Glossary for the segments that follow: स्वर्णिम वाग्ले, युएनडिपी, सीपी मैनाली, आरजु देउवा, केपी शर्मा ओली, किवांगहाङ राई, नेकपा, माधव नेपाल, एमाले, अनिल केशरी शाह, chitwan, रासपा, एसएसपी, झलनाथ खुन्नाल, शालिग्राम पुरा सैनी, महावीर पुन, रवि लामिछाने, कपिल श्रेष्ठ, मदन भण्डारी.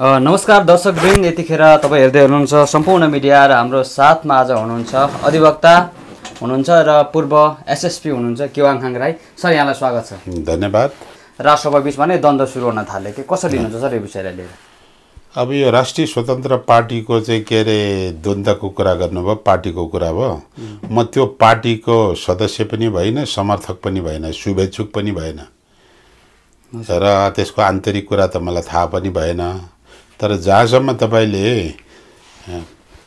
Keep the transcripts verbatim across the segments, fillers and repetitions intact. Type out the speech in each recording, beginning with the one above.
नमस्कार दर्शकवृन्द, यतिखेर तपाईं हेर्दै हुनुहुन्छ सम्पूर्ण मिडिया र हाम्रो साथमा आज हुनुहुन्छ अधिवक्ता हुनुहुन्छ र पूर्व एसएसपी हुनुहुन्छ किवांगहाङ राई सर, यहाँलाई स्वागत छ। धन्यवाद। राष्ट्रसभा बीचमा नै द्वन्द्व सुरु हुन थाले के कसरी लिनुहुन्छ सर यो विषयलाई लिएर? अब यो राष्ट्रिय स्वतन्त्र पार्टीको चाहिँ के अरे द्वन्द्वको कुरा गर्नुभयो, पार्टीको कुरा भयो। म त्यो पार्टीको सदस्य पनि भएन, समर्थक पनि भएन, शुभेच्छुक पनि भएन र त्यसको आन्तरिक कुरा त मलाई थाहा पनि भएन। तर जहाँसम्म तपाईँले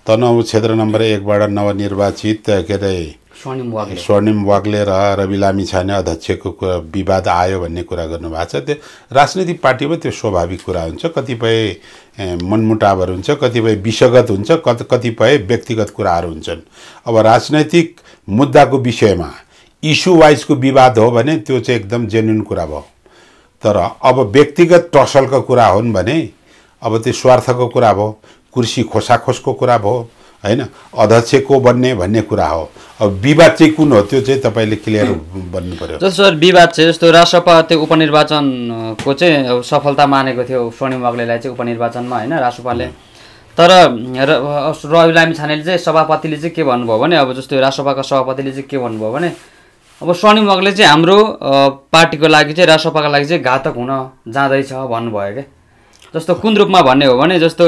तनहुँ क्षेत्र नम्बर एकबाट नवनिर्वाचित के अरे स्वर्णिम वाग्ले र रवि लामिछाने अध्यक्षको विवाद आयो भन्ने कुरा गर्नुभएको छ। त्यो राजनीतिक पार्टीमा त्यो स्वाभाविक कुरा हुन्छ, कतिपय मनमुटावहरू हुन्छ, कतिपय विषयगत हुन्छ, कति कतिपय व्यक्तिगत कुराहरू हुन्छन्। अब राजनैतिक मुद्दाको विषयमा इस्यु वाइजको विवाद हो भने त्यो चाहिँ एकदम जेन्युन कुरा भयो। तर अब व्यक्तिगत टसलको कुरा हुन् भने अब त्यो स्वार्थको कुरा भयो, कुर्सी खोसाखोसको कुरा भयो, हैन अध्यक्ष को बन्ने भन्ने कुरा हो। अब विवाद चाहिँ कुन हो त्यो चाहिँ तपाईले क्लियर बन्नु पर्यो। जस्तो सर विवाद चाहिँ जस्तो राष्ट्रसभा त्यो उपनिर्वाचनको चाहिँ सफलता मानेको थियो स्वर्णिम वाग्लेलाई चाहिँ उपनिर्वाचनमा, हैन राष्ट्रसभाले। तर रवि लामिछानेले चाहिँ सभापतिले चाहिँ के भन्नुभयो भने, अब जस्तो राष्ट्रसभाका सभापतिले चाहिँ के भन्नुभयो भने, अब स्वर्णिम वाग्ले चाहिँ हाम्रो पार्टीको लागि चाहिँ राष्ट्रसभाका लागि चाहिँ घातक हुन जाँदैछ भन्नुभयो क्या। जस्तो कुन रूपमा भन्ने हो भने जस्तो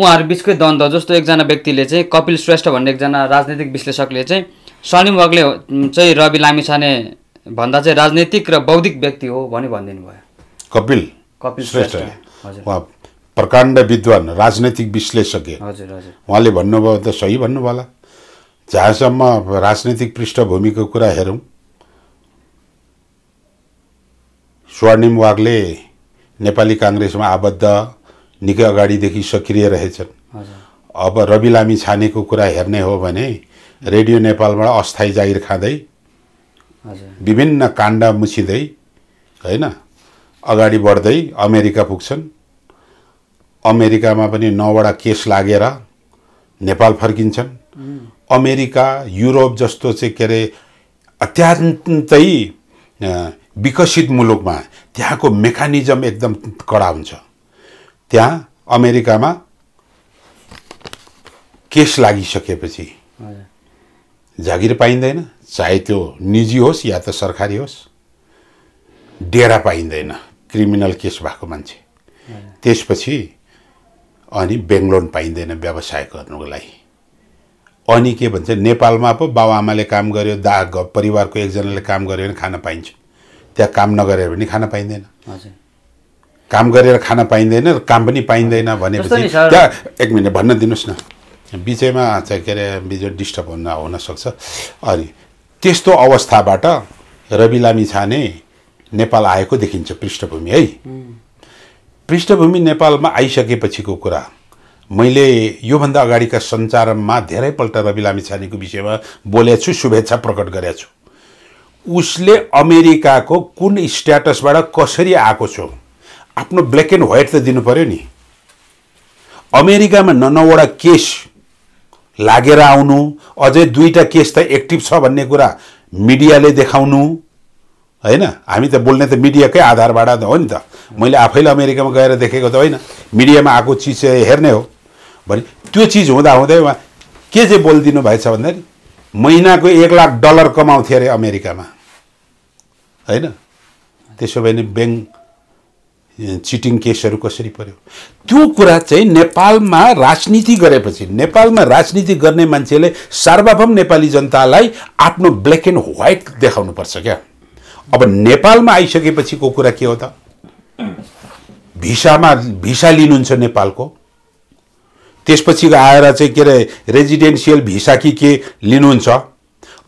उहाँहरू बिचकै द्वन्द्व, जस्तो एकजना व्यक्तिले चाहिँ कपिल श्रेष्ठ भन्ने एकजना राजनीतिक विश्लेषकले चाहिँ स्वर्णिम वाग्ले चाहिँ रवि लामिछाने भन्दा चाहिँ राजनीतिक र बौद्धिक व्यक्ति हो भनी भनिदिनु भयो। कपिल कपिल श्रेष्ठ उहाँ प्रकाण्ड विद्वान राजनीतिक विश्लेषक, हजुर हजुर, उहाँले भन्नुभयो त सही भन्नुभयो होला। जहाँसम्म राजनीतिक पृष्ठभूमिको कुरा हेरौँ, स्वर्णिम वाग्ले नेपाली काङ्ग्रेसमा आबद्ध निकै अगाडिदेखि सक्रिय रहेछन्। अब रवि लामिछानेको कुरा हेर्ने हो भने रेडियो नेपालबाट अस्थायी जागिर खाँदै विभिन्न काण्ड मुछिँदै, होइन, अगाडि बढ्दै अमेरिका पुग्छन्। अमेरिकामा पनि नौवटा केस लागेर नेपाल फर्किन्छन्। अमेरिका यूरोप जस्तो चाहिँ के अरे अत्यन्तै विकसित मुलुकमा त्यहाँको मेकानिजम एकदम कडा हुन्छ। त्यहाँ अमेरिकामा केस लागिसकेपछि जागिर पाइँदैन, चाहे त्यो निजी होस् या त सरकारी होस्, डेरा पाइँदैन क्रिमिनल केस भएको मान्छे। त्यसपछि अनि बेङ्गलोन पाइँदैन व्यवसाय गर्नुको लागि। अनि के भन्छ, नेपालमा पो बाबुआमाले काम गर्यो, दा परिवारको एकजनाले काम गर्यो भने खान पाइन्छ, त्यहाँ काम नगरेर पनि खान पाइँदैन। काम गरेर खान पाइँदैन र काम पनि पाइँदैन भनेपछि त्यहाँ एक मिनट भन्न दिनुहोस् न, बिचैमा चाहिँ के अरे बिच डिस्टर्ब हुन हुनसक्छ। अनि त्यस्तो अवस्थाबाट रवि लामिछाने नेपाल आएको देखिन्छ पृष्ठभूमि, है। पृष्ठभूमि नेपालमा आइसकेपछिको कुरा मैले योभन्दा अगाडिका सञ्चारमा धेरैपल्ट रवि लामिछानेको विषयमा बोलेको छु, शुभेच्छा प्रकट गरेको छु। उसले अमेरिकाको कुन स्ट्याटसबाट कसरी आएको छु आफ्नो ब्ल्याक एन्ड व्हाइट त दिनु पर्यो नि। अमेरिकामा नौवटा केस लागेर आउनु, अझै दुईवटा केस त एक्टिभ छ भन्ने कुरा मिडियाले देखाउनु, हैन, हामी त बोल्ने त मिडियाकै आधारबाट हो नि त। मैले आफैले अमेरिकामा गएर देखेको त होइन, मिडियामा आएको चिज हेर्ने हो भने त्यो चिज हुँदा हुँदै उहाँ के चाहिँ बोलिदिनु भएछ भन्दाखेरि महिनाको एक लाख डलर कमाउँथे अरे अमेरिकामा, होइन। त्यसो भने ब्याङ्क चिटिङ केसहरू कसरी पर्यो? त्यो कुरा चाहिँ नेपालमा राजनीति गरेपछि, नेपालमा राजनीति गर्ने मान्छेले सार्वभौम नेपाली जनतालाई आफ्नो ब्ल्याक एन्ड व्हाइट देखाउनुपर्छ क्या। अब नेपालमा आइसकेपछिको कुरा के हो त? भिसामा भिसा लिनुहुन्छ नेपालको, त्यसपछि आएर चाहिँ के अरे रेजिडेन्सियल भिसा कि के लिनुहुन्छ,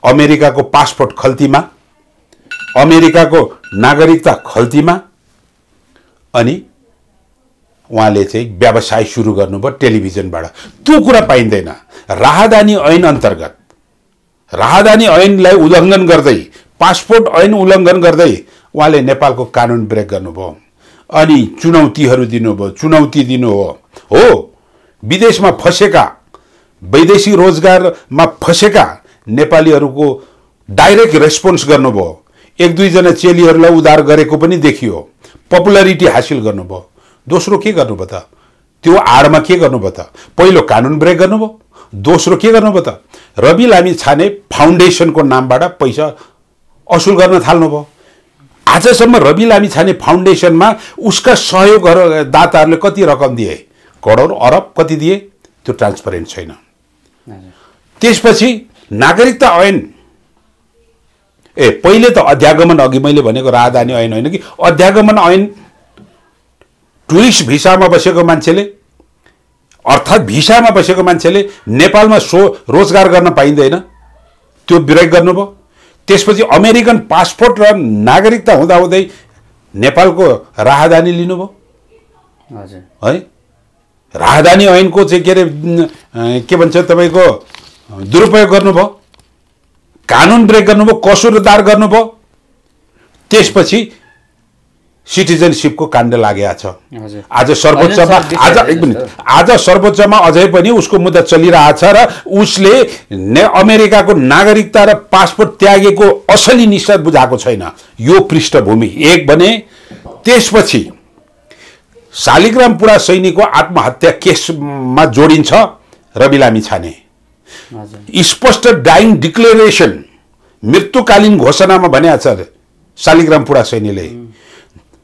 अमेरिकाको पासपोर्ट खल्तीमा, अमेरिकाको नागरिकता खल्तीमा। अनि उहाँले चाहिँ व्यवसाय सुरु गर्नुभयो टेलिभिजनबाट, त्यो कुरा पाइँदैन। राहदानी ऐन अन्तर्गत राहदानी ऐनलाई उल्लङ्घन गर्दै, पासपोर्ट ऐन उल्लङ्घन गर्दै उहाँले नेपालको कानुन ब्रेक गर्नुभयो। अनि चुनौतीहरू दिनुभयो, चुनौती दिनु हो हो विदेशमा फसेका, वैदेशिक रोजगारमा फसेका नेपालीहरूको डाइरेक्ट रेस्पोन्स गर्नुभयो। एक दुईजना चेलीहरूलाई उद्धार गरेको पनि देखियो, पपुलरिटी हासिल गर्नुभयो। दोस्रो के गर्नुभयो त? त्यो आडमा के गर्नुभयो त? पहिलो कानुन ब्रेक गर्नुभयो, दोस्रो के गर्नुभयो त? रवि लामिछाने फाउन्डेसनको नामबाट पैसा असुल गर्न थाल्नुभयो। आजसम्म रवि लामिछाने फाउन्डेसनमा उसका सहयोगदाताहरूले कति रकम दिए? करोड अरब कति दिए? त्यो ट्रान्सपरेन्ट छैन। त्यसपछि नागरिकता ऐन, ए पहिले त अध्यागमन, अघि मैले भनेको राजधानी ऐन होइन कि अध्यागमन ऐन, टुरिस्ट भिसामा बसेको मान्छेले अर्थात् भिसामा बसेको मान्छेले नेपालमा सो रोजगार गर्न पाइँदैन, त्यो विरोध गर्नुभयो। त्यसपछि अमेरिकन पासपोर्ट र नागरिकता हुँदा हुँदै नेपालको राहदानी लिनुभयो। हजुर है, राहदानी ऐनको चाहिँ के अरे के भन्छ तपाईँको दुरुपयोग गर्नुभयो, कानुन ब्रेक गर्नुभयो, कसुरदार गर्नुभयो। त्यसपछि सिटिजनसिपको काण्ड लागेको छ। आज सर्वोच्चमा आज एक मिनट आज सर्वोच्चमा अझै पनि उसको मुद्दा चलिरहेछ र उसले अमेरिकाको नागरिकता र पासपोर्ट त्यागेको असली निस्वार्थ बुझाएको छैन। यो पृष्ठभूमि एक भने। त्यसपछि शालिग्राम पुरा सैनीको आत्महत्या केसमा जोडिन्छ रवि लामिछाने। स्पष्ट डाइङ डिक्लेरेसन मृत्युकालीन घोषणामा भन्या छ शालिग्राम पुरा सैनीले,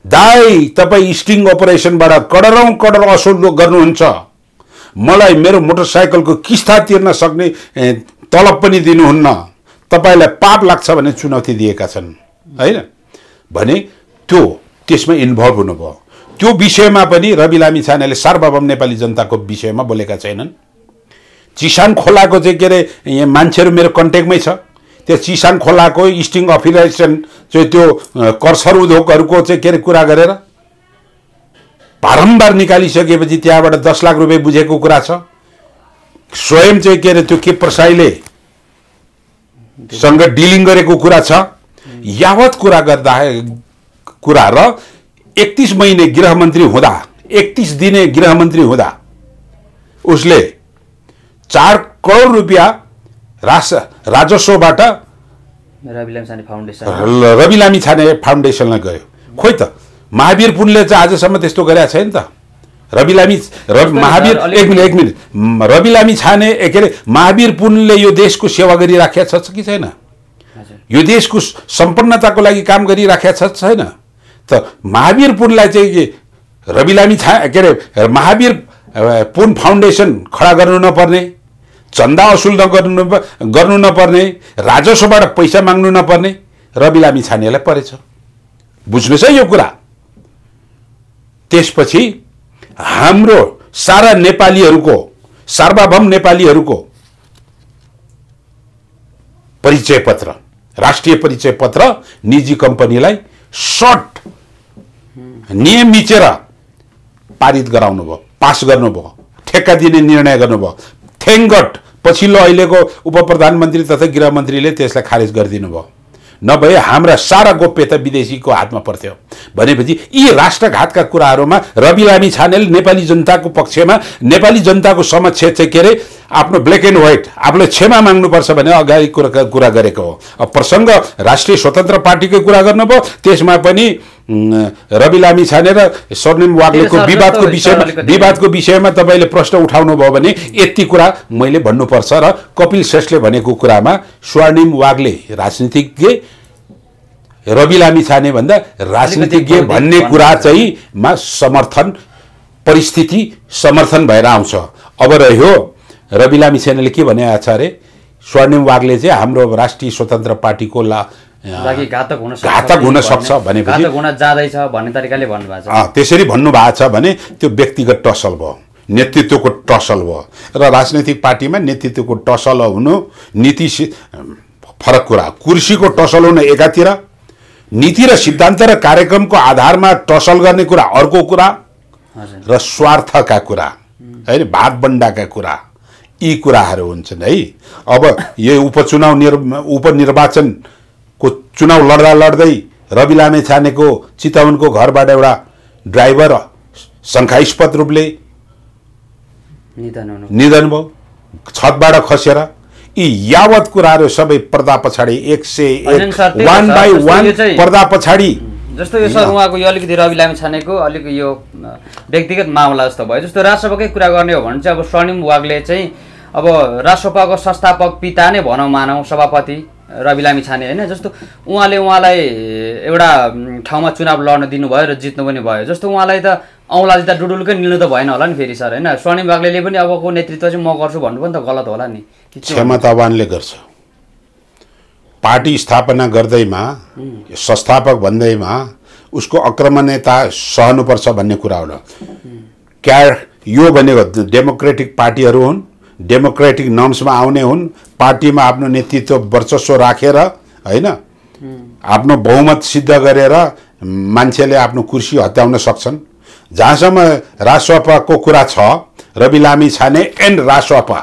दाई तपाई स्टिङ अपरेसनबाट करोडौं करोड असुल गर्नुहुन्छ, मलाई मेरो मोटरसाइकलको किस्ता तिर्न सक्ने तलब पनि दिनुहुन्न, तपाईलाई पाप लाग्छ भन्ने चुनौती दिएका छन् हैन भने त्यो त्यसमा इन्भल्भ हुनुभयो। त्यो विषयमा पनि रवि लामिछानेले सार्वभौम नेपाली जनताको विषयमा बोलेका छैनन्। चिसान खोलाको चाहिँ के अरे मान्छेहरू मेरो कन्ट्याक्टमै छ, त्यो चिसान खोलाको स्टिङ अपरेसन चाहिँ त्यो कर्सर उद्योगहरूको चाहिँ के अरे कुरा गरेर बारम्बार निकालिसकेपछि त्यहाँबाट दस लाख रुपियाँ बुझेको कुरा छ। स्वयं चाहिँ के अरे त्यो के प्रसाईले सँग डिलिङ गरेको कुरा छ। यावत कुरा गर्दा कुरा र एकतीस महिने गृहमन्त्री हुँदा एकतीस दिने गृहमन्त्री हुँदा उसले चार करोड रुपियाँ रास राजस्वबाट रवि लामिछाने फाउन्डेसन रवि लामिछाने फाउन्डेसनमा गयो। खोइ त महावीर पुनले चाहिँ आजसम्म त्यस्तो गरेका छैन त। रवि लामी महावीर एक मिनट एक मिनट रवि लामिछाने के अरे महावीर पुनले यो देशको सेवा गरिराखेको छ कि छैन? यो देशको सम्पन्नताको लागि काम गरिराखेको छ छैन? त महावीर पुनलाई चाहिँ रवि लामिछा के अरे महावीर पुन फाउन्डेसन खडा गर्नु नपर्ने, चन्दा असुल नगर्नु गर्नु नपर्ने, राजस्वबाट पैसा माग्नु नपर्ने रवि लामिछानेलाई परेछ। बुझ्नुहोस् है यो कुरा। त्यसपछि हाम्रो सारा नेपालीहरूको सार्वभौम नेपालीहरूको परिचय पत्र, राष्ट्रिय परिचय पत्र निजी कम्पनीलाई सर्ट नियम मिचेर पारित गराउनु भयो, पास गर्नुभयो, ठेक्का दिने निर्णय गर्नुभयो। थ्याङ्क गॉड पछिल्लो अहिलेको उपप्रधानमन्त्री तथा गृहमन्त्रीले त्यसलाई खारेज गरिदिनु भयो, नभए हाम्रा सारा गोप्यता विदेशीको हातमा पर्थ्यो। भनेपछि यी राष्ट्रघातका कुराहरूमा रवि लामिछानेले नेपाली जनताको पक्षमा नेपाली जनताको समक्ष चाहिँ के अरे आफ्नो ब्ल्याक एन्ड व्हाइट आफूले क्षमा माग्नुपर्छ भने अगाडि कुरा कुरा गरेको हो। अब प्रसङ्ग राष्ट्रिय स्वतन्त्र पार्टीकै कुरा गर्नुभयो, त्यसमा पनि रवि लामिछाने र स्वर्णिम वाग्लेको विवादको विषयमा विवादको विषयमा तपाईँले प्रश्न उठाउनु भयो भने यति कुरा मैले भन्नुपर्छ। र कपिल श्रेष्ठले भनेको कुरामा स्वर्णिम वाग्ले राजनीतिज्ञ, रवि लामिछाने भन्दा राजनीतिज्ञ भन्ने कुरा चाहिँमा समर्थन परिस्थिति समर्थन भएर आउँछ। अब रह्यो रवि लामिछानेले के भने आचार्य स्वर्णिम वाग्ले चाहिँ हाम्रो राष्ट्रिय स्वतन्त्र पार्टीको ला घातक हुन घातक हुन सक्छ भनेपछि हुन जाँदैछ भन्ने तरिकाले भन्नुभएको छ। त्यसरी भन्नुभएको छ भने त्यो व्यक्तिगत टसल भयो, नेतृत्वको टसल भयो र राजनैतिक पार्टीमा नेतृत्वको टसल हुनु नीति फरक कुरा। कुर्सीको टसल हुनु एकातिर, नीति र सिद्धान्त र कार्यक्रमको आधारमा टसल गर्ने कुरा अर्को कुरा, र स्वार्थका कुरा होइन भागबन्डाका कुरा, यी कुराहरू हुन्छन् है। अब यो उपचुनाव उपनिर्वाचन को चुनाव लड्दा लड्दै रवि लामिछानेको चितवनको घरबाट एउटा ड्राइभर शङ्कास्पद रूपले निधन भयो, छतबाट खसेर। यी यावत कुराहरू सबै पर्दा पछाडि एक सय एक वान बाई वान पर्दा पछाडि जस्तो यो सर उहाँको यो अलिकति रवि लामिछानेको अलिक यो व्यक्तिगत मामला जस्तो भयो। जस्तो राष्ट्रपतिकै कुरा गर्ने हो भने चाहिँ अब स्वर्णिम वाग्ले चाहिँ अब राष्ट्रपतिको संस्थापक पिता नै भनौँ मानौँ सभापति रवि लामिछाने हैन, जस्तो उहाँले उहाँलाई एउटा ठाउँमा चुनाव लड्न दिनुभयो र जित्नु पनि भयो। जस्तो उहाँलाई त औँला जित्दा डुडुलकै निल्नु त भएन होला नि फेरि सर हैन। स्वर्णिम वाग्लेले पनि अबको नेतृत्व चाहिँ म गर्छु भन्नु पनि त गलत होला नि। क्षमतावानले गर्छ, पार्टी स्थापना गर्दैमा संस्थापक भन्दैमा उसको अक्रमण्यता सहनुपर्छ भन्ने कुरा होला। क्या यो भनेको डेमोक्रेटिक पार्टीहरू हुन्, डेमोक्रेटिक नर्म्समा आउने हुन्, पार्टीमा आफ्नो नेतृत्व वर्चस्व राखेर हैन आफ्नो बहुमत सिद्ध गरेर मान्छेले आफ्नो कुर्सी हत्याउन सक्छन्। जहाँसम्म रासपाको कुरा छ, रवि लामिछाने एन्ड रासपा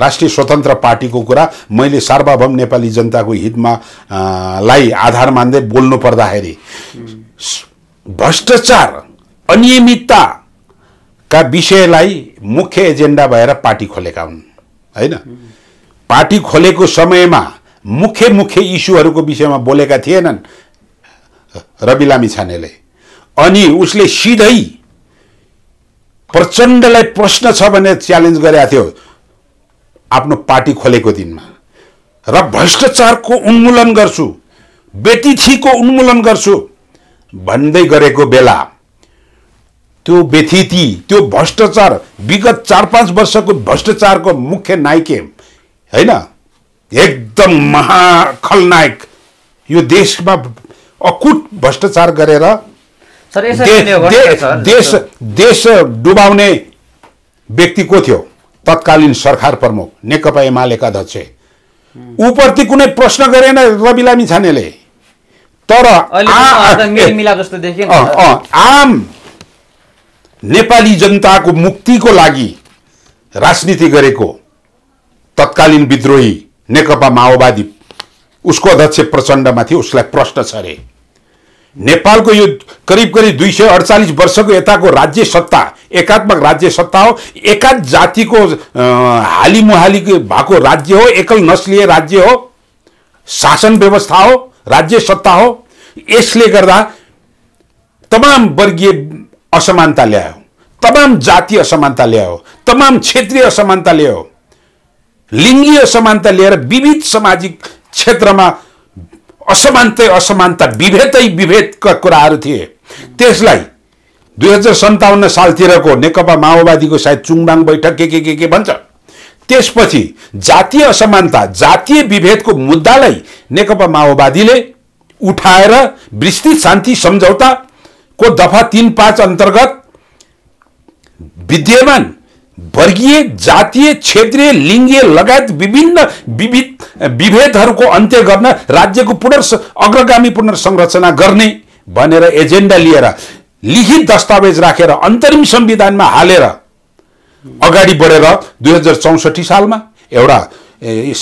राष्ट्रिय स्वतन्त्र पार्टीको कुरा मैले सार्वभौम नेपाली जनताको हितमा लाई आधार मान्दै बोल्नु पर्दाखेरि भ्रष्टाचार अनियमितता का विषयलाई मुख्य एजेन्डा भएर पार्टी खोलेका हुन् हैन। पार्टी खोलेको समयमा मुख्य मुख्य इस्युहरूको विषयमा बोलेका थिएनन् रवि लामिछानेले। अनि उसले सिधै प्रचण्डलाई प्रश्न छ भने च्यालेन्ज गरेको थियो आफ्नो पार्टी खोलेको दिनमा, र भ्रष्टाचारको उन्मूलन गर्छु, बेतिथीको उन्मूलन गर्छु भन्दै गरेको बेला त्यो बेथिति त्यो भ्रष्टाचार विगत चार पाँच वर्षको भ्रष्टाचारको मुख्य नायक हैन, एकदम महाखलनायक यो देशमा अकुट भ्रष्टाचार गरेर सर यसरी देश देश डुबाउने व्यक्ति को थियो तत्कालीन सरकार प्रमुख नेकपा एमालेका अध्यक्ष। उप्रति कुनै प्रश्न गरेन रवि लामिछानेले, तर आम नेपाली जनताको मुक्तिको लागि राजनीति गरेको तत्कालीन विद्रोही नेकपा माओवादी उसको अध्यक्ष प्रचण्डमाथि उसलाई प्रश्न छ रे। नेपालको यो करिब करिब दुई सय अडचालीस वर्षको यताको राज्य सत्ता एकात्मक राज्य सत्ता हो, एकात जातिको हाली मुहाली भएको राज्य हो, एकल नस्लीय राज्य हो, शासन व्यवस्था हो, राज्य सत्ता हो। यसले गर्दा तमाम वर्गीय असमानता ल्यायो, तमाम जातीय असमानता ल्यायो, तमाम क्षेत्रीय असमानता ल्यायो, लिङ्गीय असमानता ल्याएर विविध सामाजिक क्षेत्रमा असमानतै असमानता विभेदै विभेदका कुराहरू थिए। त्यसलाई दुई हजार सन्ताउन्न सालतिरको नेकपा माओवादीको सायद चुङडाङ बैठक के के के के भन्छ, त्यसपछि जातीय असमानता जातीय विभेदको मुद्दालाई नेकपा माओवादीले उठाएर विस्तृत शान्ति सम्झौता को दफा तीन पाँच अंतर्गत विद्यमान वर्गीय जातीय क्षेत्रीय लिंगीय लगायत विभिन्न विविध विभेदहरूको अन्त्य गर्न राज्यको पुनर् अग्रगामी पुनर्संरचना गर्ने भनेर एजेन्डा लिएर लिखित दस्तावेज राखेर अन्तरिम संविधानमा हालेर अगाडि बढेर दुई हजार चौसठी सालमा एउटा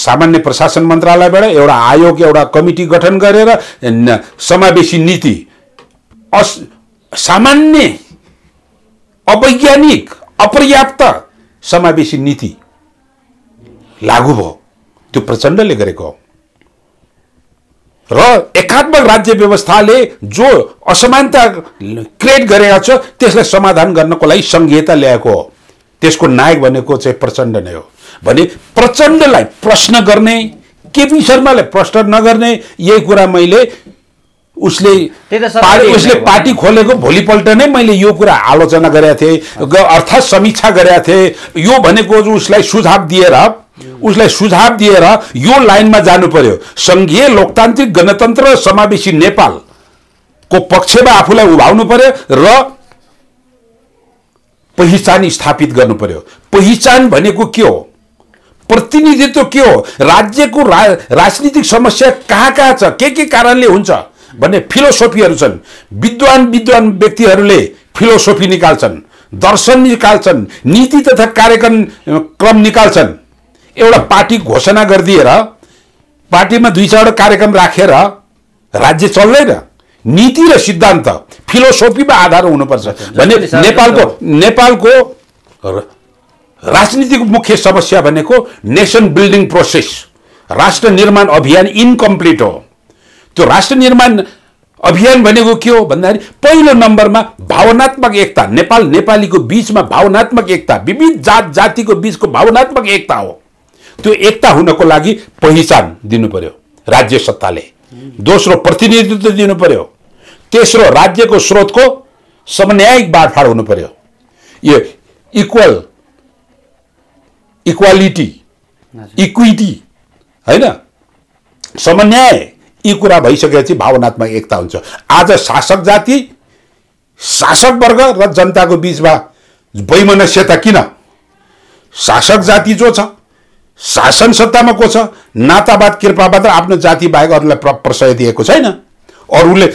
सामान्य प्रशासन मन्त्रालयबाट एउटा आयोग एउटा कमिटी गठन गरेर समावेशी नीति अस सामान्य अवैज्ञानिक अपर्याप्त समावेशी नीति लागू भयो, त्यो प्रचण्डले गरेको हो। र एकात्मक राज्य व्यवस्थाले जो असमानता क्रिएट गरेको छ त्यसलाई समाधान गर्नको लागि संघीयता ल्याएको हो, त्यसको नायक भनेको चाहिँ प्रचण्ड नै हो। भने प्रचण्डलाई प्रश्न गर्ने, केपी शर्मालाई प्रश्न नगर्ने, यही कुरा मैले उसले पार्टी उसले पार्टी खोलेको भोलिपल्ट नै मैले यो कुरा आलोचना गरेका थिएँ, अर्थात् समीक्षा गरेका थिएँ। यो भनेको उसलाई सुझाव दिएर उसलाई सुझाव दिएर यो लाइनमा जानु पर्यो, संघीय लोकतान्त्रिक गणतन्त्र र समावेशी नेपालको पक्षमा आफूलाई उभाउनु पर्यो र पहिचान स्थापित गर्नु पर्यो। पहिचान भनेको के हो, प्रतिनिधित्व के हो, राज्यको राजनीतिक समस्या कहाँ कहाँ छ, के के कारणले हुन्छ भन्ने फिलोसोफीहरू छन्। विद्वान विद्वान व्यक्तिहरूले फिलोसोफी निकाल्छन्, दर्शन निकाल्छन्, नीति तथा कार्यक्रम क्रम निकाल्छन्। एउटा पार्टी घोषणा गरिदिएर पार्टीमा दुई चारवटा कार्यक्रम राखेर रा, राज्य चल्दैन। नीति र सिद्धान्त फिलोसोफीमा आधार हुनुपर्छ भने नेपालको नेपालको राजनीतिको मुख्य समस्या भनेको नेसन बिल्डिङ प्रोसेस राष्ट्र निर्माण अभियान इन्कम्प्लिट हो। त्यो राष्ट्र निर्माण अभियान भनेको के हो भन्दाखेरि पहिलो नम्बरमा भावनात्मक एकता, नेपाल नेपालीको बीचमा भावनात्मक एकता, विविध जात जातिको बीचको भावनात्मक एकता हो। त्यो एकता हुनको लागि पहिचान दिनु पर्यो राज्य सत्ताले, दोस्रो प्रतिनिधित्व दिनु पर्यो, तेस्रो राज्यको स्रोतको समन्यायिक बाँडफाँड हुनु पर्यो। यो इक्वल इक्वालिटी इक्विटी हैन समन्याय यी कुरा भइसकेपछि भावनात्मक एकता हुन्छ। आज शासक जाति शासक वर्ग र जनताको बीचमा वैमनस्यता किन? शासक जाति जो छ शासन सत्तामा को छ, नातावाद कृपाबाट आफ्नो जाति बाहेक अरूलाई प्रश्रय दिएको छैन, अरूले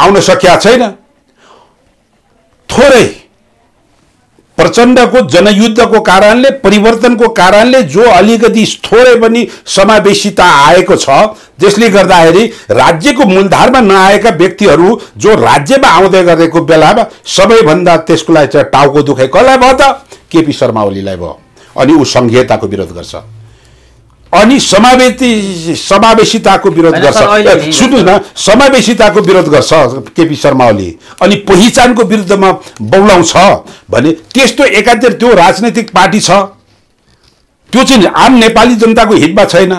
आउन सकेका छैन। थोरै प्रचण्डको जनयुद्धको कारणले, परिवर्तनको कारणले जो अलिकति थोरै पनि समावेशिता आएको छ, जसले गर्दाखेरि राज्यको मूलधारमा नआएका व्यक्तिहरू जो राज्यमा आउँदै गरेको बेलामा सबैभन्दा त्यसको लागि टाउको दुखाइ कसलाई भयो त? केपी शर्मा ओलीलाई भयो। अनि उ संघीयताको विरोध गर्छ अनि समावेशी समावेशिताको विरोध गर्छ। सुन्नु न, समावेशिताको विरोध गर्छ केपी शर्मा ओली अनि पहिचानको विरुद्धमा बौलाउँछ भने त्यस्तो एकातिर त्यो राजनीतिक पार्टी छ, त्यो चाहिँ आम नेपाली जनताको हितमा छैन।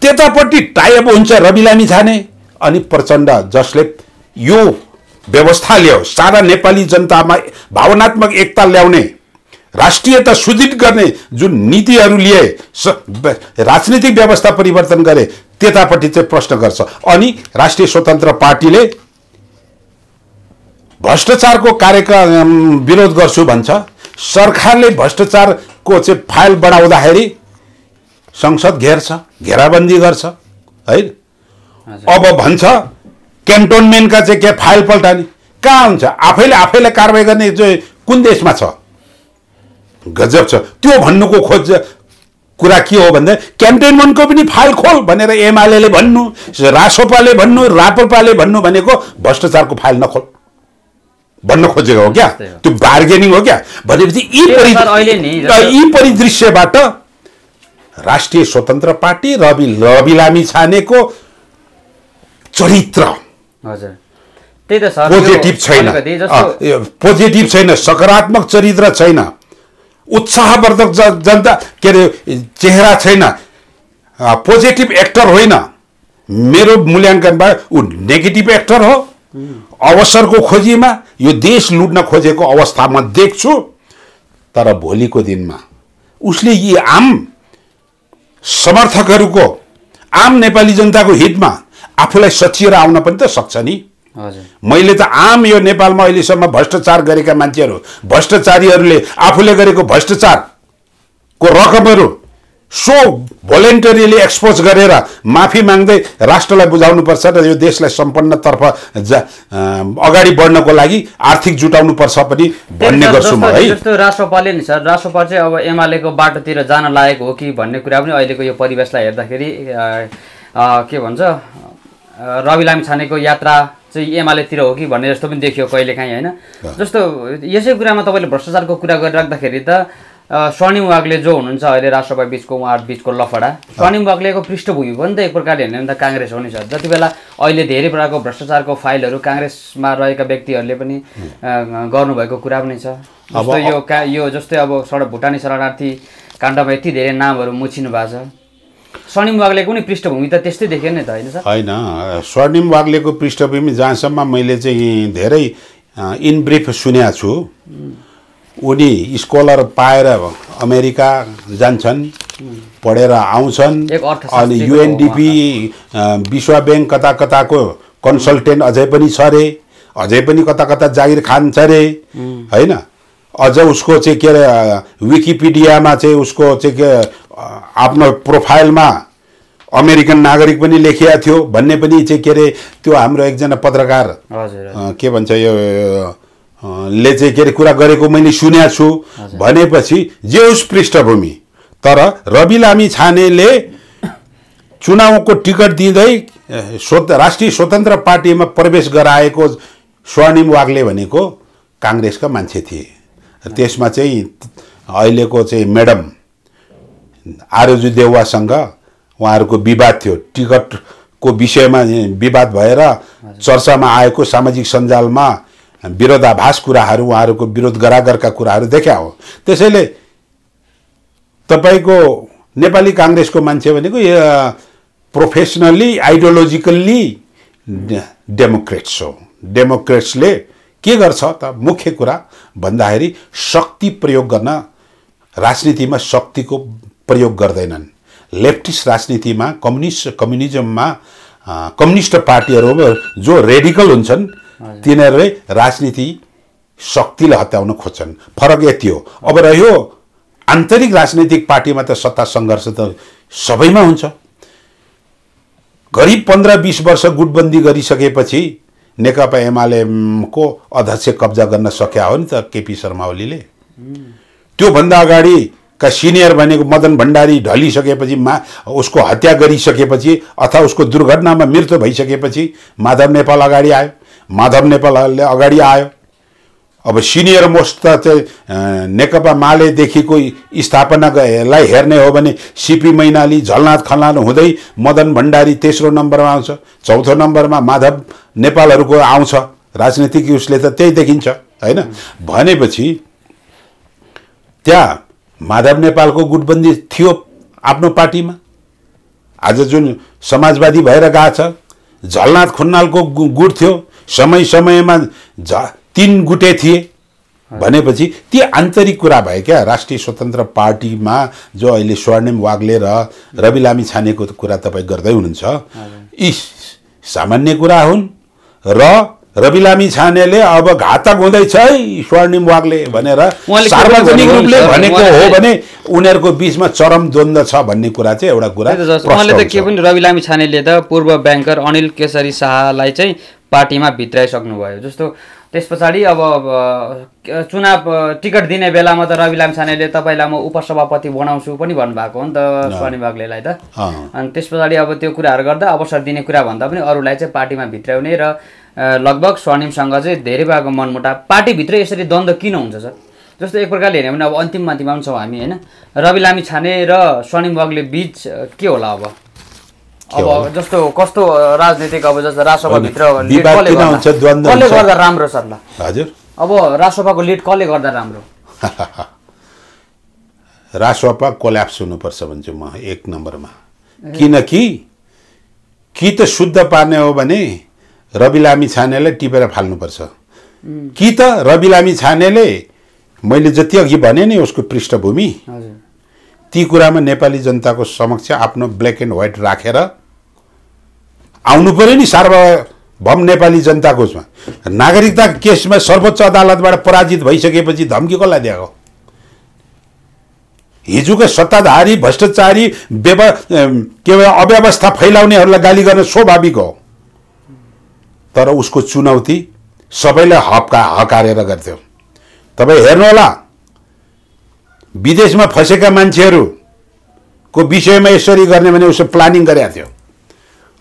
त्यतापट्टि टाइप हुन्छ रवि लामिछाने अनि प्रचण्ड, जसले यो व्यवस्था ल्यायो सारा नेपाली जनतामा भावनात्मक एकता ल्याउने, राष्ट्रियता सुदृढ गर्ने जुन नीतिहरू लिए, राजनीतिक व्यवस्था परिवर्तन गरे, त्यतापट्टि चाहिँ प्रश्न गर्छ। अनि राष्ट्रिय स्वतन्त्र पार्टीले भ्रष्टाचारको कार्यक्रम विरोध गर्छु भन्छ, सरकारले भ्रष्टाचारको चाहिँ फाइल बढाउँदाखेरि संसद घेर्छ, घेराबन्दी गर्छ है। अब भन्छ क्यान्टोनमेन्टका चाहिँ के फाइल पल्टाउने, कहाँ हुन्छ? आफैले आफैलाई कारवाही गर्ने चाहिँ कुन देशमा छ? गजब छ। त्यो भन्नुको खोज कुरा के हो भन्दा क्यान्टोनमेन्टको पनि फाइल खोल भनेर एमालेले भन्नु, रासोपाले भन्नु, राप्रपाले भन्नु भनेको भ्रष्टाचारको फाइल नखोल भन्न खोजेको हो क्या? त्यो बार्गेनिङ हो क्या? भनेपछि यी परिदृश्य यी परिदृश्यबाट राष्ट्रिय स्वतन्त्र पार्टी रवि रवि लामिछानेको चरित्र हजुर त्यही त सर पोजिटिभ छैन, पोजिटिभ छैन, सकारात्मक चरित्र छैन, उत्साहवर्धक जनता के अरे चेहरा छैन, पोजिटिभ एक्टर होइन। मेरो मूल्याङ्कनमा ऊ नेगेटिभ एक्टर हो, अवसरको खोजीमा यो देश लुट्न खोजेको अवस्थामा देख्छु। तर भोलिको दिनमा उसले यी आम समर्थकहरूको, आम नेपाली जनताको हितमा आफूलाई सचिएर आउन पनि त सक्छ नि। मैले त आम यो नेपालमा अहिलेसम्म भ्रष्टाचार गरेका मान्छेहरू, भ्रष्टाचारीहरूले आफूले गरेको भ्रष्टाचारको रकमहरू सो भोलेन्टरीले एक्सपोज गरेर माफी माग्दै राष्ट्रलाई बुझाउनुपर्छ र यो देशलाई सम्पन्नतर्फ अगाडि बढ्नको लागि आर्थिक जुटाउनुपर्छ पनि भन्ने गर्छु म है। जस्तो राष्ट्रपालले नि सर, राष्ट्रपाल चाहिँ अब एमालेको बाटोतिर जान लागेको हो कि भन्ने कुरा पनि अहिलेको यो परिवेशलाई हेर्दाखेरि के भन्छ रवि लामिछानेको यात्रा चाहिँ एमालेतिर हो कि भन्ने जस्तो पनि देखियो कहिलेकाहीँ होइन। जस्तो यसै कुरामा तपाईँले भ्रष्टाचारको कुरा गरिराख्दाखेरि त स्वर्णिम वाग्ले जो हुनुहुन्छ अहिले राष्ट्रपति बिचको, उहाँहरू बिचको लफडा, स्वर्णिम वाग्लेको पृष्ठभूमि पनि त एक प्रकारले हेर्ने त काङ्ग्रेस हो नि सर। जति बेला अहिले धेरै प्रकारको भ्रष्टाचारको फाइलहरू काङ्ग्रेसमा रहेका व्यक्तिहरूले पनि गर्नुभएको कुरा पनि छ। जस्तो यो का यो जस्तै अब सडक भुटानी शरणार्थी काण्डमा यति धेरै नामहरू मुछिनु भएको छ, स्वर्णिम वाग्लेको पनि पृष्ठभूमि त त्यस्तै देखियो नि त होइन सर? होइन, स्वर्णिम वाग्लेको पृष्ठभूमि जहाँसम्म मैले चाहिँ धेरै इनब्रिफ सुनेको छु, उनी स्कलर पाएर अमेरिका जान्छन्, पढेर आउँछन् अनि युएनडिपी विश्व ब्याङ्क कता कताको कन्सल्टेन्ट अझै पनि छ अरे, अझै पनि कता कता जागिर खान छ अरे होइन। अझ उसको चाहिँ के अरे विकिपिडियामा चाहिँ उसको चाहिँ के आफ्नो प्रोफाइलमा अमेरिकन नागरिक पनि लेखिया थियो भन्ने पनि चाहिँ के अरे त्यो हाम्रो एकजना पत्रकार के भन्छ यो ले चाहिँ के अरे कुरा गरेको मैले सुनेको छु। भनेपछि जे उस पृष्ठभूमि, तर रवि लामिछानेले चुनावको टिकट दिँदै राष्ट्रिय स्वतन्त्र पार्टीमा प्रवेश गराएको स्वर्णिम वाग्ले भनेको काङ्ग्रेसका मान्छे थिए। त्यसमा चाहिँ अहिलेको चाहिँ म्याडम आरजु देउवासँग उहाँहरूको विवाद थियो, टिकट को विषयमा विवाद भएर चर्चामा आएको सामाजिक सञ्जालमा विरोधाभास कुराहरू उहाँहरूको विरोध गरागरका कुराहरू देख्या हो। त्यसैले तपाईको नेपाली कांग्रेसको मान्छे भनेको प्रोफेसनली आइडियोलोजिकल्ली डेमोक्रेट्स हो। डेमोक्रेट्सले के गर्छ त मुख्य कुरा भन्दाखेरि शक्ति प्रयोग गर्न राजनीतिमा शक्तिको प्रयोग गर्दैनन्। लेफ्टिस्ट राजनीतिमा कम्युनिस्ट कम्युनिजममा कम्युनिस्ट पार्टीहरु जो रेडिकल हुन्छन् तिनीहरुले राजनीति शक्तिले हत्याउन खोज्छन्। फरक यति हो। अब रह्यो आन्तरिक राजनीतिक पार्टीमा त सत्ता संघर्ष त सबैमा हुन्छ। करिब पंद्रह बीस वर्ष गुटबन्दी गरिसकेपछि नेकपा एमालेको अध्यक्ष कब्जा गर्न सक्या हो नि त केपी शर्मा ओलीले। त्यो भन्दा अगाडि का सिनियर भनेको मदन भण्डारी ढलिसकेपछि मा उसको हत्या गरिसकेपछि अथवा उसको दुर्घटनामा मृत्यु भइसकेपछि माधव नेपाल अगाडि आयो। माधव नेपालले अगाडि आयो। अब सिनियर मोस्ट चाहिँ नेकपा मालेदेखिको स्थापनालाई हेर्ने हो भने सीपी मैनाली झलनाथ खुन्नाल हुँदै मदन भण्डारी तेस्रो नम्बरमा आउँछ। चौथो नम्बरमा माधव नेपालहरुको आउँछ। राजनीतिक उसले त त्यही देखिन्छ हैन। भनेपछि त्यहाँ माधव नेपालको गुटबन्दी थियो आफ्नो पार्टीमा। आज जुन समाजवादी भएर गएको छ झलनाथ खुन्नालको गुट थियो। समय समयमा तीन गुटे थिए। भनेपछि ती आन्तरिक कुरा भयो क्या। राष्ट्रिय स्वतन्त्र पार्टीमा जो अहिले स्वर्णिम वाग्ले र रवि लामिछानेको कुरा तपाईँ गर्दै हुनुहुन्छ यी सामान्य कुरा हुन् र रवि लामिछानेले अब घातक हुँदैछ है स्वर्णिम वाग्ले भनेर सार्वजनिक रूपले भनेको हो भने उनीहरुको बीचमा चरम द्वन्द छ भन्ने कुरा चाहिँ एउटा कुरा। उहाँले त के पनि रवि लामिछानेले त पूर्व बैंकर अनिल केशरी शाहलाई चाहिँ पार्टीमा भित्राइसक्नु भयो। जस्तो त्यसपछि अब चुनाव टिकट दिने बेलामा त रवि लामिछानेले तपाईलाई म उपसभापति बनाउँछु पनि भन्नुभएको हो नि त स्वर्णिम वाग्लेलाई त। अनि त्यसपछि अब त्यो कुराहरु गर्दा अवसर दिने कुरा भन्दा पनि अरुलाई चाहिँ पार्टीमा भित्राउने र लगभग स्वर्णिमसँग चाहिँ धेरै भएको मनमुटाव पार्टीभित्र यसरी द्वन्द किन हुन्छ सर? जस्तो एक प्रकारले हेर्ने हो भने अब अन्तिम माथिमा पनि छौँ हामी हैन। रवि लामिछाने र स्वर्णिम वाग्ले बीच के होला अब अब जस्तो कस्तो राजनीतिक अब जस्तो राजसभाभित्र राम्रो सर ल हजुर अब राजसभाको लिड कसले गर्दा राम्रो? राजसभा कोल्याप्स हुनुपर्छ भन्छु म एक नम्बरमा। किनकि कि त शुद्ध पार्ने हो भने रवि लामिछानेलाई टिपेर फाल्नुपर्छ कि त रवि लामिछानेले मैले जति अघि भने नि उसको पृष्ठभूमि ती कुरामा नेपाली जनताको समक्ष आफ्नो ब्ल्याक एन्ड व्हाइट राखेर आउनु पर्यो नि। सार्वभौम नेपाली जनताको नागरिकता केसमा सर्वोच्च अदालतबाट पराजित भइसकेपछि धम्की कसलाई दिएको? हिजोको सत्ताधारी भ्रष्टाचारी बेव के अव्यवस्था फैलाउनेहरूलाई गाली गर्न स्वाभाविक हो। तर उसको चुनौती सबैलाई हप्का हकारेर गर्थ्यो। तपाई हेर्नु होला विदेशमा फसेका मान्छेहरुको विषयमा यसरी गर्ने भने उसले प्लानिङ गरेको थियो।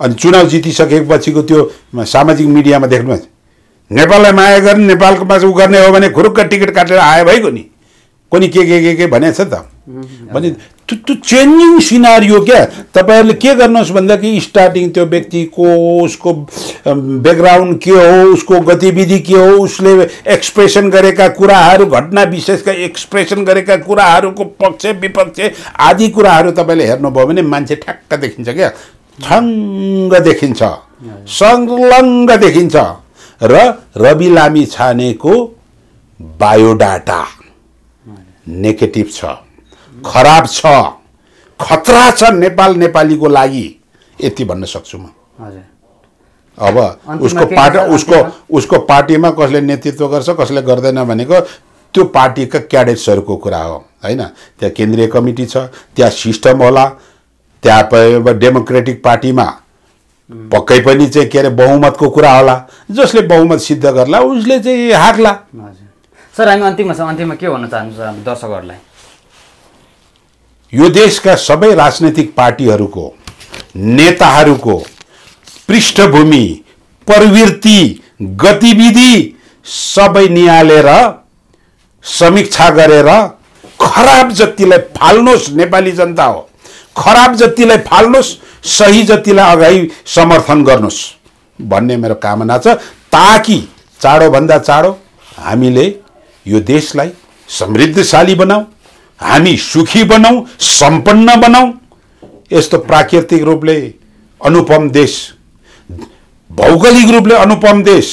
अनि चुनाव जितिसकेपछिको त्यो सामाजिक मिडियामा देख्नुहुन्छ नेपाललाई माया गर्ने नेपालको पास उ गर्ने हो भने खुरुक्क टिकट काटेर आए भइगयो नि। कोनी के के के के भनेछ त भने त्यो चेन्जिङ सिनारियो क्या। तपाईहरुले के गर्नुस् भन्दा कि स्टार्टिङ त्यो व्यक्तिको उसको ब्याकग्राउन्ड के हो उसको गतिविधि के हो उसले एक्सप्रेसन गरेका कुराहरु घटना विशेषका एक्सप्रेसन गरेका कुराहरुको पक्ष विपक्ष आदि कुराहरु तपाईले हेर्नुभयो भने मान्छे ठ्याक्क देखिन्छ क्या। ठङ्ग देखिन्छ संलग्न देखिन्छ। र रवि लामिछानेको बायोडाटा नेगेटिभ छ खराब छ खतरा छ नेपाल नेपालीको लागि यति भन्न सक्छु म। अब उसको पार्टी उसको उसको पार्टीमा कसले नेतृत्व गर्छ कसले गर्दैन भनेको त्यो पार्टीका क्याडेट्सहरुको कुरा हो हैन। त्यहाँ केन्द्रीय कमिटी छ त्यहाँ सिस्टम होला। त्यहाँ डेमोक्रेटिक पार्टीमा पक्कै पनि चाहिँ के अरे बहुमतको कुरा होला। जसले बहुमत सिद्ध गर्ला उसले चाहिँ हाक्ला। सर हामी अन्तिममा छौँ। अन्तिममा के भन्न चाहन्छु सर हामी दर्शकहरूलाई? यो देशका सबै राजनीतिक पार्टीहरूको नेताहरूको पृष्ठभूमि प्रवृत्ति गतिविधि सबै नियालेर समीक्षा गरेर खराब जतिलाई फाल्नुहोस् नेपाली जनता हो। खराब जतिलाई फाल्नुस्, सही जतिलाई अगाडि समर्थन गर्नुस् भन्ने मेरो कामना छ, ताकि चाँडो भन्दा चाँडो हामीले यो देशलाई समृद्धशाली बनाऊ, हामी सुखी बनाऊ, सम्पन्न बनाऊ। यस्तो प्राकृतिक रूपले अनुपम देश, भौगोलिक रूपले अनुपम देश,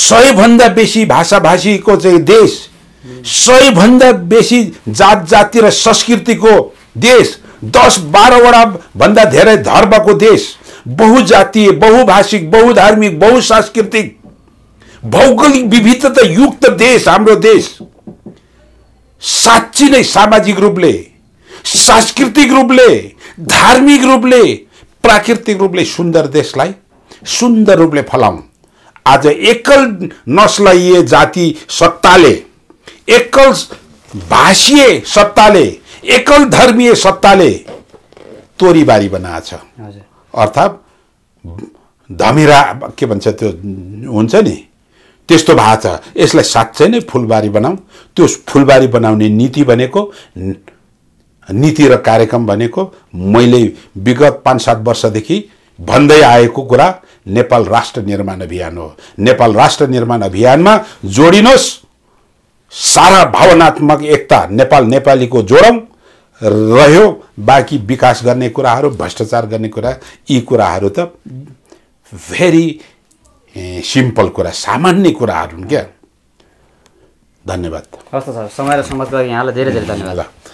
सय भन्दा बेसी भाषाभाषी को चाहिँ देश, सय भन्दा बेसी जात जाति र संस्कृति को देश, दस बाह्रवटा भन्दा धेरै धर्म को देश, बहुजातीय, बहुभाषिक, बहुधार्मिक, बहुसांस्कृतिक, भौगोलिक विविधता युक्त देश हाम्रो देश साच्चै नै सामाजिक रूपले, सांस्कृतिक रूपले, धार्मिक रूपले, प्राकृतिक रूपले सुंदर देशलाई सुंदर रूपले फैलाऊं। आज एकल नस्लीय जाति सत्ताले, एकल भाषीय सत्ताले, एकल धर्मीय सत्ताले तोरीबारी बनाछ। अर्थात् धमिरा के भन्छ त्यो हुन्छ नि, त्यस्तो भाषा यसलाई साच्चै नै फुलबारी बनाऊ। त्यो फुलबारी बनाउने नीति भनेको, नीति र कार्यक्रम भनेको मैले विगत पाँच सात वर्षदेखि भन्दै आएको कुरा नेपाल राष्ट्र निर्माण अभियान हो। नेपाल राष्ट्र निर्माण अभियानमा जोडिनुहोस्, सारा भावनात्मक एकता नेपाल नेपालीको जोडौं, रह्यो बाकी विकास गर्ने कुराहरू, भ्रष्टाचार गर्ने कुरा, यी कुराहरू त भेरी सिम्पल कुरा, सामान्य कुराहरू हुन् क्या। धन्यवाद। हस् सर, समय र समयको लागि यहाँलाई धेरै धेरै धन्यवाद।